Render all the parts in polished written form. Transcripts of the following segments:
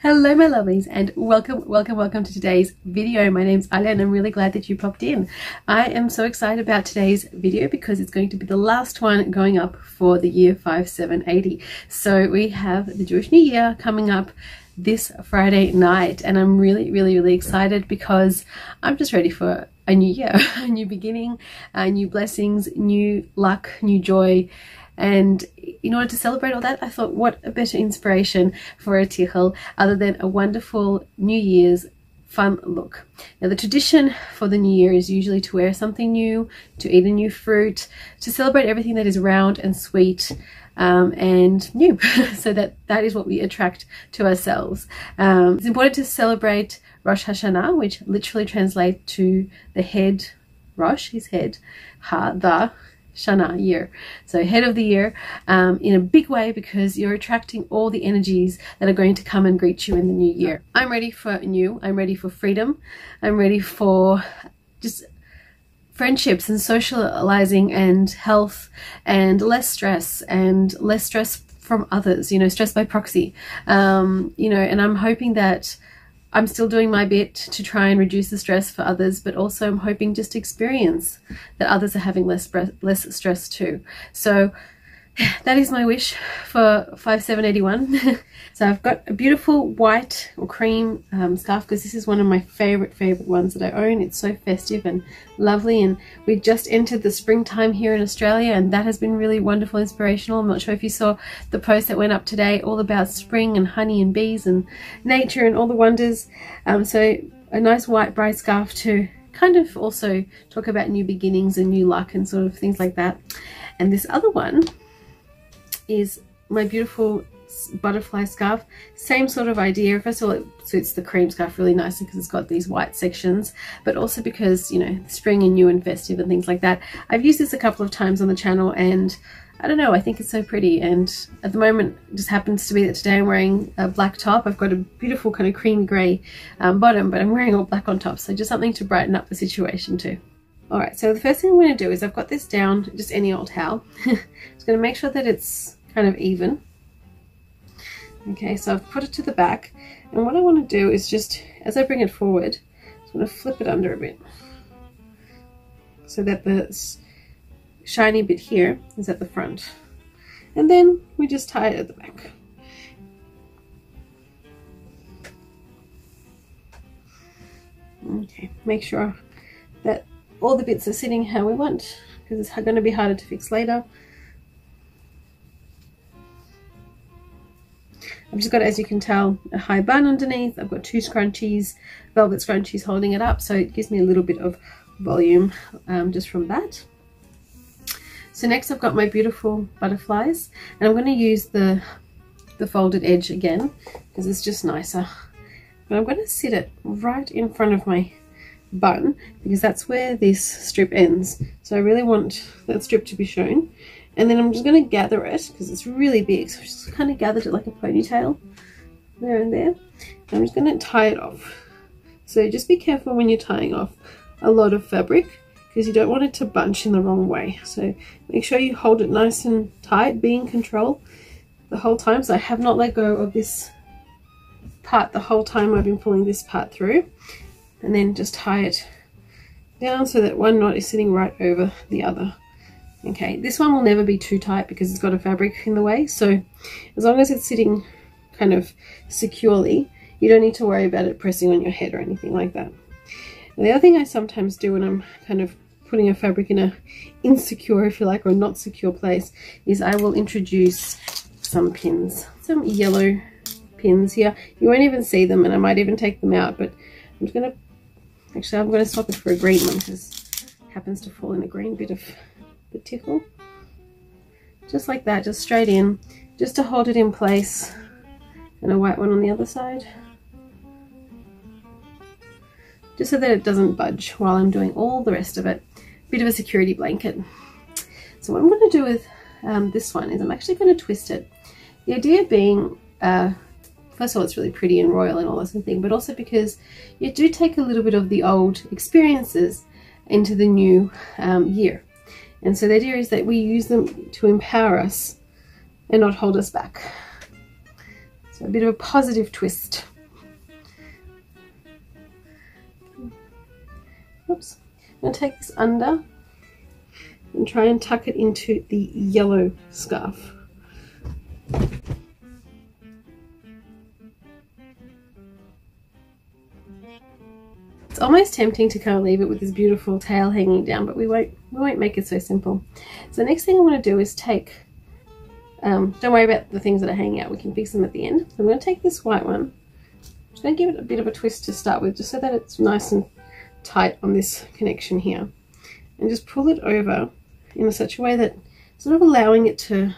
Hello my lovelies and welcome to today's video. My name's Alia and I'm really glad that you popped in. I am so excited about today's video because it's going to be the last one going up for the year 5780. So we have the Jewish New Year coming up this Friday night and I'm really excited because I'm just ready for a new year, a new beginning, new blessings, new luck, new joy. And in order to celebrate all that, I thought what a better inspiration for a Tichel other than a wonderful New Year's fun look. Now the tradition for the New Year is usually to wear something new, to eat a new fruit, to celebrate everything that is round and sweet and new. So that is what we attract to ourselves. It's important to celebrate Rosh Hashanah, which literally translates to the head, Rosh, his head, Ha, the Shana, year. So head of the year in a big way because you're attracting all the energies that are going to come and greet you in the new year. I'm ready for new. I'm ready for freedom. I'm ready for just friendships and socializing and health and less stress from others, you know, stress by proxy, you know, and I'm hoping that I'm still doing my bit to try and reduce the stress for others, but also I'm hoping just to experience that others are having less stress too. So that is my wish for 5781. So I've got a beautiful white or cream scarf because this is one of my favorite ones that I own. It's so festive and lovely, and we just entered the springtime here in Australia and that has been really wonderful, inspirational. I'm not sure if you saw the post that went up today all about spring and honey and bees and nature and all the wonders. So a nice white bright scarf to kind of also talk about new beginnings and new luck and sort of things like that. And this other one is my beautiful butterfly scarf, same sort of idea. First of all, it suits the cream scarf really nicely because it's got these white sections, but also because, you know, spring and new and festive and things like that. I've used this a couple of times on the channel and I don't know, I think it's so pretty. And at the moment it just happens to be that today I'm wearing a black top. I've got a beautiful kind of cream grey bottom, but I'm wearing all black on top, so just something to brighten up the situation too. Alright, so the first thing I'm going to do is I've got this down, just any old towel. Just going to make sure that it's kind of even. Okay, so I've put it to the back, and what I want to do is just, as I bring it forward, I'm going to flip it under a bit so that the shiny bit here is at the front, and then we just tie it at the back. Okay, make sure that all the bits are sitting how we want because it's going to be harder to fix later. I've just got, as you can tell, a high bun underneath. I've got two scrunchies, velvet scrunchies holding it up, so it gives me a little bit of volume just from that. So next I've got my beautiful butterflies, and I'm going to use the folded edge again because it's just nicer. But I'm going to sit it right in front of my bun because that's where this strip ends. So I really want that strip to be shown. And then I'm just going to gather it because it's really big, so I just kind of gathered it like a ponytail there and there. And I'm just going to tie it off. So just be careful when you're tying off a lot of fabric because you don't want it to bunch in the wrong way. So make sure you hold it nice and tight, be in control the whole time. So I have not let go of this part the whole time I've been pulling this part through. And then just tie it down so that one knot is sitting right over the other. Okay, this one will never be too tight because it's got a fabric in the way, so as long as it's sitting kind of securely, you don't need to worry about it pressing on your head or anything like that. And the other thing I sometimes do when I'm kind of putting a fabric in a insecure, if you like, or not secure place, is I will introduce some pins, some yellow pins here. You won't even see them, and I might even take them out, but I'm just going to, actually I'm going to swap it for a green one because it happens to fall in a green bit of the Tichel, just like that, just straight in, just to hold it in place, and a white one on the other side, just so that it doesn't budge while I'm doing all the rest of it. Bit of a security blanket. So what I'm going to do with this one is I'm actually going to twist it. The idea being, first of all, it's really pretty and royal and all that sort of thing, but also because you do take a little bit of the old experiences into the new year. And so the idea is that we use them to empower us and not hold us back. So a bit of a positive twist. Oops. I'm going to take this under and try and tuck it into the yellow scarf. It's almost tempting to kind of leave it with this beautiful tail hanging down, but we won't make it so simple. So the next thing I want to do is take, don't worry about the things that are hanging out, we can fix them at the end. So I'm going to take this white one, I'm just going to give it a bit of a twist to start with, just so that it's nice and tight on this connection here, and just pull it over in such a way that sort of allowing it to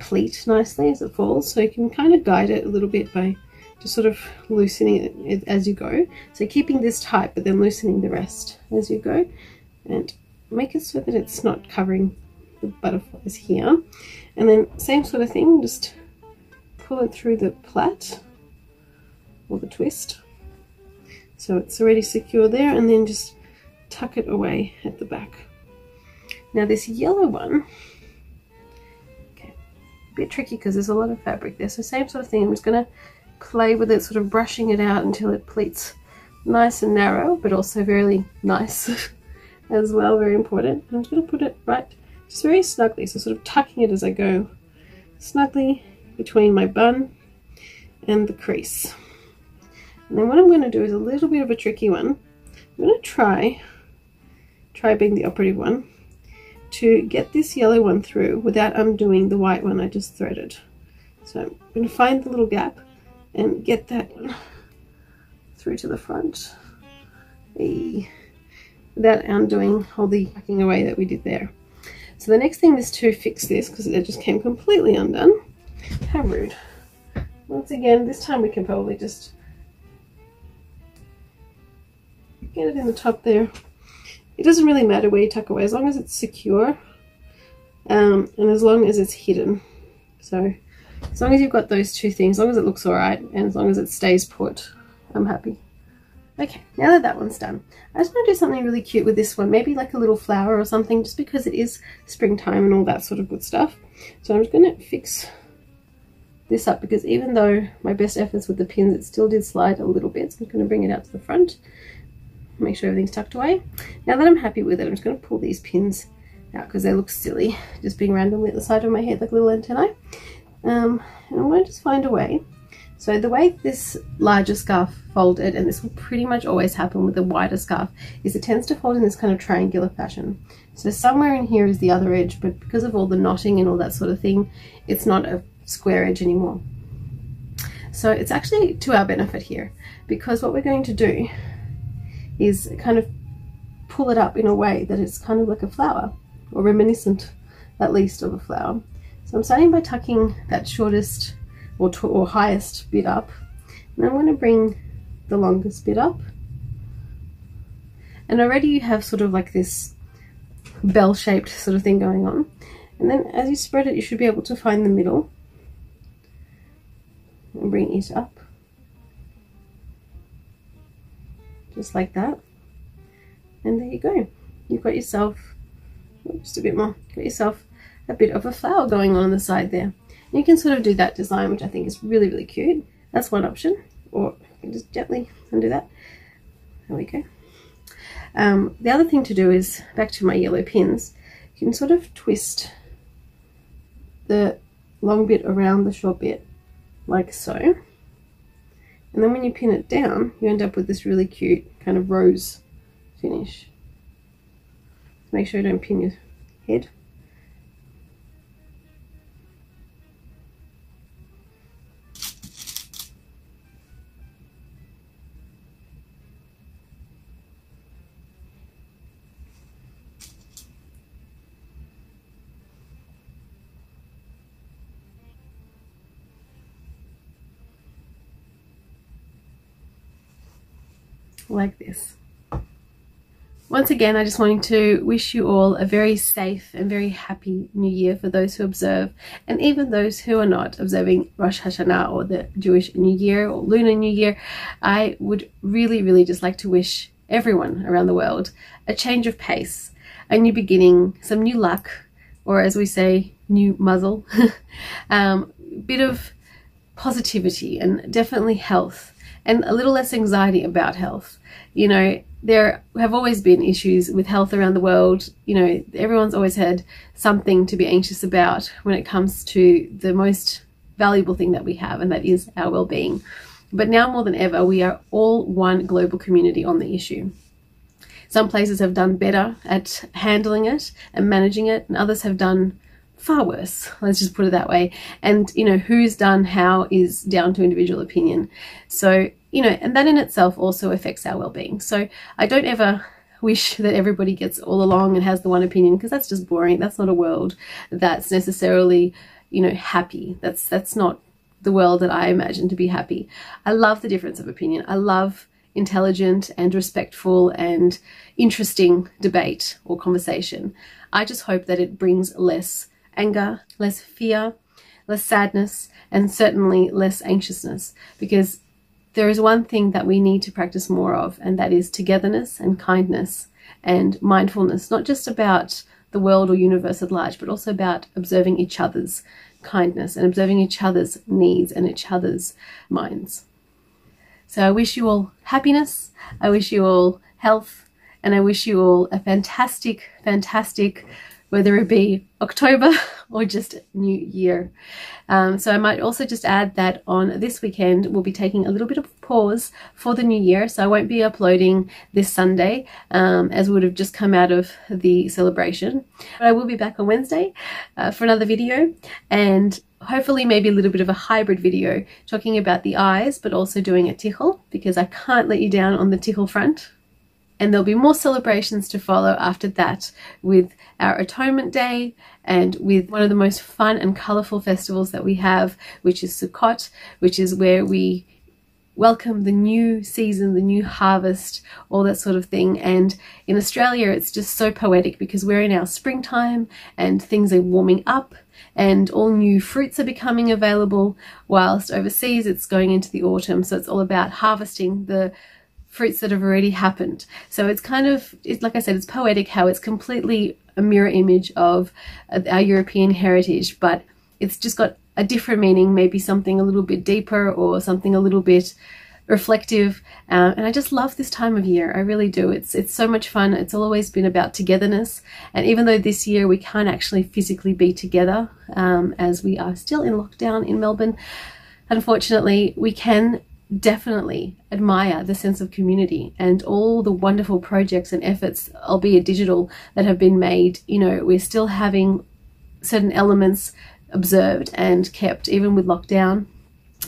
pleat nicely as it falls, so you can kind of guide it a little bit by just sort of loosening it as you go, so keeping this tight but then loosening the rest as you go, and make it so that it's not covering the butterflies here. And then same sort of thing, just pull it through the plait or the twist so it's already secure there, and then just tuck it away at the back. Now this yellow one, okay, a bit tricky because there's a lot of fabric there, so same sort of thing, I'm just going to play with it, sort of brushing it out until it pleats nice and narrow, but also very nice as well, very important. I'm just going to put it right, just very snugly, so sort of tucking it as I go, snugly between my bun and the crease. And then what I'm going to do is a little bit of a tricky one. I'm going to try being the operative one, to get this yellow one through without undoing the white one I just threaded. So I'm going to find the little gap and get that one through to the front, without undoing all the tucking away that we did there. So the next thing is to fix this, because it just came completely undone. How rude. Once again, this time we can probably just get it in the top there. It doesn't really matter where you tuck away, as long as it's secure, and as long as it's hidden. So as long as you've got those two things, as long as it looks alright and as long as it stays put, I'm happy. Okay, now that that one's done, I just want to do something really cute with this one, maybe like a little flower or something, just because it is springtime and all that sort of good stuff. So I'm just going to fix this up, because even though my best efforts with the pins, it still did slide a little bit, so I'm going to bring it out to the front, make sure everything's tucked away. Now that I'm happy with it, I'm just going to pull these pins out, because they look silly, just being randomly at the side of my head like little antennae. And I'm going to just find a way. So the way this larger scarf folded, and this will pretty much always happen with the wider scarf, is it tends to fold in this kind of triangular fashion. So somewhere in here is the other edge, but because of all the knotting and all that sort of thing, it's not a square edge anymore. So it's actually to our benefit here, because what we're going to do is kind of pull it up in a way that it's kind of like a flower, or reminiscent at least of a flower. So I'm starting by tucking that shortest or highest bit up, and I'm going to bring the longest bit up, and already you have sort of like this bell-shaped sort of thing going on. And then as you spread it, you should be able to find the middle and bring it up just like that, and there you go, you've got yourself just a bit more, got yourself a bit of a flower going on the side there. You can sort of do that design, which I think is really, really cute. That's one option, or you can just gently undo that. There we go. The other thing to do is, back to my yellow pins, you can sort of twist the long bit around the short bit, like so. And then when you pin it down, you end up with this really cute kind of rose finish. Make sure you don't pin your head. Like this. Once again, I just wanted to wish you all a very safe and very happy new year, for those who observe and even those who are not observing Rosh Hashanah, or the Jewish New Year or Lunar New Year. I would really, really just like to wish everyone around the world a change of pace, a new beginning, some new luck, or as we say, new muzzle, bit of positivity and definitely health and a little less anxiety about health. You know, there have always been issues with health around the world. You know, everyone's always had something to be anxious about when it comes to the most valuable thing that we have, and that is our well-being. But now more than ever, we are all one global community on the issue. Some places have done better at handling it and managing it, and others have done far worse, let's just put it that way. And you know, who's done how is down to individual opinion. So you know, and that in itself also affects our well-being. So I don't ever wish that everybody gets all along and has the one opinion, because that's just boring. That's not a world that's necessarily, you know, happy. That's not the world that I imagine to be happy. I love the difference of opinion. I love intelligent and respectful and interesting debate or conversation. I just hope that it brings less anger, less fear, less sadness, and certainly less anxiousness, because there is one thing that we need to practice more of, and that is togetherness and kindness and mindfulness, not just about the world or universe at large, but also about observing each other's kindness and observing each other's needs and each other's minds. So I wish you all happiness, I wish you all health, and I wish you all a fantastic, fantastic, whether it be October or just New Year. So I might also just add that on this weekend, we'll be taking a little bit of pause for the New Year. So I won't be uploading this Sunday, as we would have just come out of the celebration. But I will be back on Wednesday for another video, and hopefully maybe a little bit of a hybrid video talking about the eyes, but also doing a tichel, because I can't let you down on the tichel front. And there'll be more celebrations to follow after that, with our Atonement Day and with one of the most fun and colourful festivals that we have, which is Sukkot, which is where we welcome the new season, the new harvest, all that sort of thing. And in Australia, it's just so poetic, because we're in our springtime and things are warming up and all new fruits are becoming available, whilst overseas it's going into the autumn. So it's all about harvesting the fruits that have already happened. So it's kind of, it's like I said, it's poetic how it's completely a mirror image of our European heritage, but it's just got a different meaning, maybe something a little bit deeper or something a little bit reflective. And I just love this time of year. I really do. It's so much fun. It's always been about togetherness. And even though this year we can't actually physically be together, as we are still in lockdown in Melbourne, unfortunately, we can definitely admire the sense of community and all the wonderful projects and efforts, albeit digital, that have been made. You know, we're still having certain elements observed and kept, even with lockdown,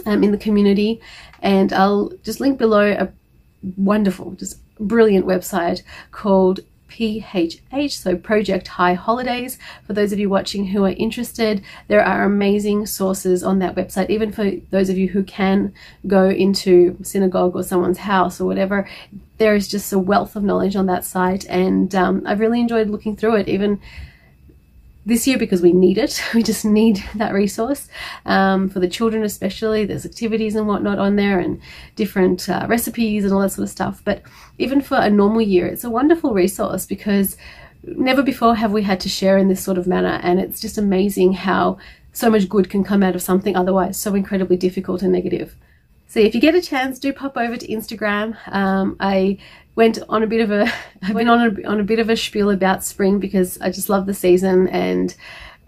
in the community. And I'll just link below a wonderful, just brilliant website called PHH, so Project High Holidays. For those of you watching who are interested, there are amazing sources on that website, even for those of you who can go into synagogue or someone's house or whatever. There is just a wealth of knowledge on that site, and I've really enjoyed looking through it, even this year, because we need it. We just need that resource, for the children especially. There's activities and whatnot on there, and different recipes and all that sort of stuff. But even for a normal year, it's a wonderful resource, because never before have we had to share in this sort of manner, and it's just amazing how so much good can come out of something otherwise so incredibly difficult and negative. So if you get a chance, do pop over to Instagram. I've been on a bit of a spiel about spring, because I just love the season, and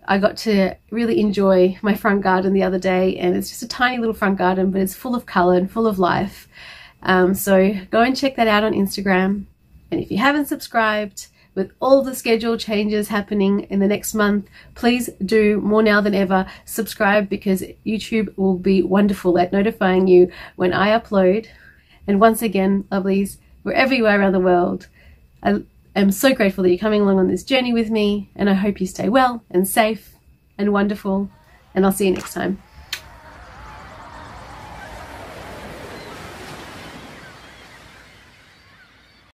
I got to really enjoy my front garden the other day, and it's just a tiny little front garden, but it's full of colour and full of life. So go and check that out on Instagram. And if you haven't subscribed, with all the schedule changes happening in the next month, please do, more now than ever, subscribe, because YouTube will be wonderful at notifying you when I upload. And once again, lovelies, wherever you are around the world, I am so grateful that you're coming along on this journey with me, and I hope you stay well and safe and wonderful, and I'll see you next time.